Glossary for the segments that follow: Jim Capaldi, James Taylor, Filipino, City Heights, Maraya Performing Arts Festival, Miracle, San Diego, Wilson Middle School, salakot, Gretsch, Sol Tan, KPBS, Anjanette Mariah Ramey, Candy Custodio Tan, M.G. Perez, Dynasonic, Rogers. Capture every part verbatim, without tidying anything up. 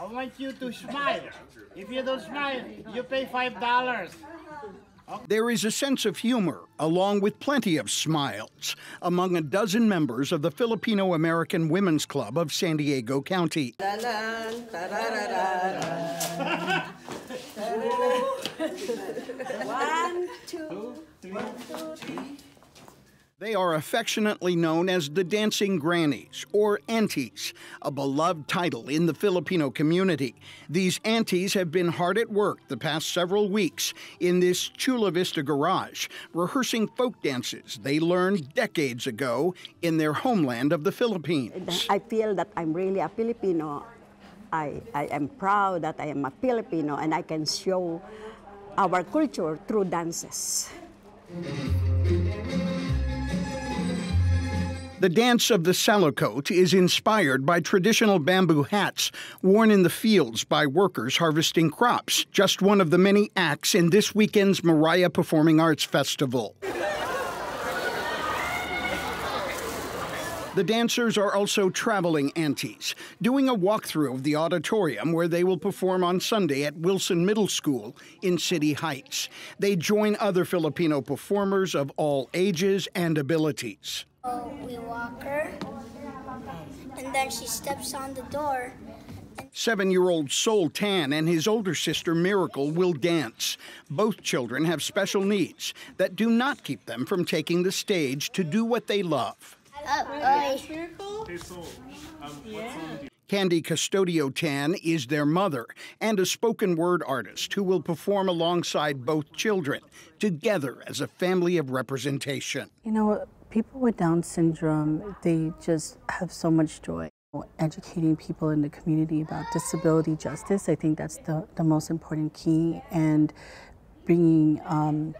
I want you to smile. If you don't smile, you pay five dollars. There is a sense of humor, along with plenty of smiles, among a dozen members of the Filipino-American Women's Club of San Diego County. One, two, one, two, three. They are affectionately known as the Dancing Grannies, or Aunties, a beloved title in the Filipino community. These aunties have been hard at work the past several weeks in this Chula Vista garage, rehearsing folk dances they learned decades ago in their homeland of the Philippines. I feel that I'm really a Filipino. I, I am proud that I am a Filipino, and I can show our culture through dances. The dance of the salakot is inspired by traditional bamboo hats worn in the fields by workers harvesting crops, just one of the many acts in this weekend's Maraya Performing Arts Festival. The dancers are also traveling aunties, doing a walkthrough of the auditorium where they will perform on Sunday at Wilson Middle School in City Heights. They join other Filipino performers of all ages and abilities. So we walk her, and then she steps on the door. Seven-year-old Sol Tan and his older sister, Miracle, will dance. Both children have special needs that do not keep them from taking the stage to do what they love. Uh, uh, hey, Sol. Um, yeah. Candy Custodio Tan is their mother and a spoken word artist who will perform alongside both children, together as a family of representation. You know, people with Down syndrome, they just have so much joy. Educating people in the community about disability justice, I think that's the, the most important key, and bringing um,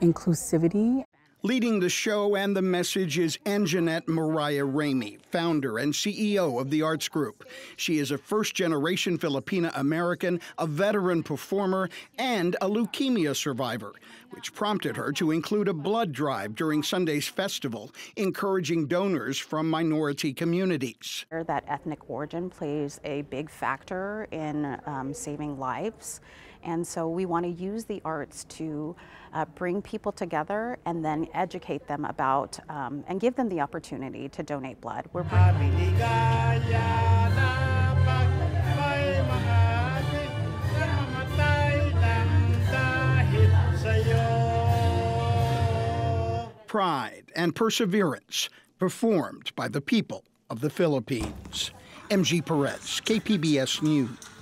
inclusivity. Leading the show and the message is Anjanette Mariah Ramey, founder and C E O of the Arts Group. She is a first-generation Filipina-American, a veteran performer, and a leukemia survivor, which prompted her to include a blood drive during Sunday's festival, encouraging donors from minority communities. That ethnic origin plays a big factor in um, saving lives. And so we want to use the arts to uh, bring people together and then educate them about um, and give them the opportunity to donate blood. We're Pride and Perseverance, performed by the people of the Philippines. M G Perez, K P B S News.